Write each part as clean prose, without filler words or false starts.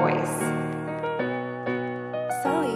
voice. Sorry.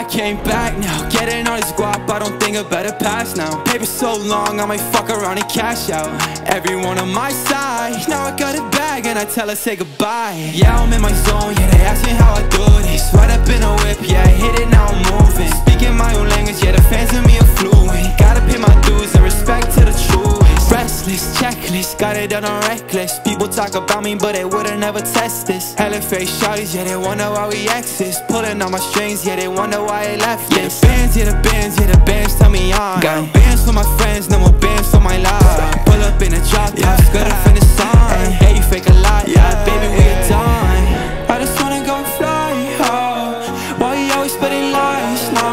I came back now, getting all this guap, I don't think I better pass now. Paper so long, I might fuck around and cash out. Everyone on my side, now I got it back and I tell her say goodbye. Yeah, I'm in my zone, yeah, they asking how I do this. Right up in a whip, yeah, I hit it, now I'm moving. Speaking my own language, yeah, the fans in me are fluent. Gotta pay my dues and respect to the truest. Restless, checklist, got it done on reckless. People talk about me, but they would've never test this. Hella fake shawty's, yeah, they wonder why we exes. Pulling on my strings, yeah, they wonder why I left this. Yeah, the bands, tell me on. Got bands for my friends, no more bands for my life. Pull up in a drop, yeah, gotta finish sign. Hey, you fake a lot, yeah, baby, we are done. I just wanna go fly, oh. Why you always spreading lies, no?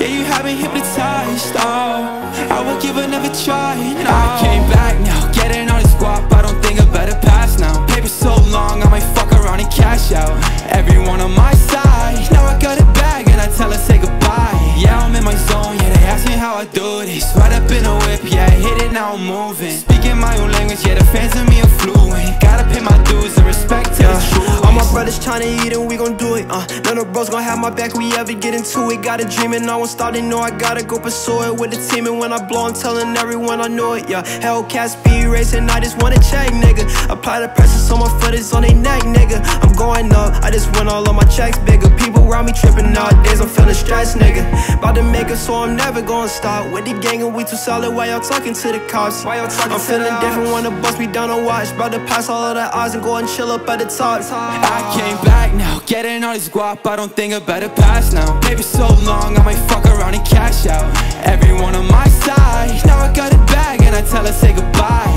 Yeah, you have me hypnotized, oh. I will give another try, no. I came back now, getting all this guap, I don't think I better pass now. Paper so long, I might fuck around and cash out. Everyone on my side, now I got it back and I tell her say goodbye. Yeah, I'm in my zone, yeah, they asking how I do this. Right up in a whip, yeah, I hit it, now I'm moving. Speaking my own language, yeah, the fans in me are fluent. Gotta pay my dues and respect to the truth. All my brothers tryna eat and we gon' do it, none of bros gon' have my back, we ever get into it. Got a dream and I won't stop, they know I gotta go pursue it. With the team and when I blow, I'm telling everyone I know it, yeah. Hellcat speed racing, I just wanna check, nigga. Apply the pressure so my foot is on they neck, nigga. I'm going up, I just went all of my checks bigger. People around me tripping nowadays, I'm feeling stressed, nigga. About to make it, so I'm never gonna stop. With the gang and we too solid, why y'all talking to the cops? Why y'all talking? I'm feeling different, wanna bust me down and watch. About to pass all of the odds and go and chill up at the top. I came back now, getting all this guap, I don't think I better pass now. Baby so long, I might fuck around and cash out. Everyone on my side, now I got it back and I tell her say goodbye.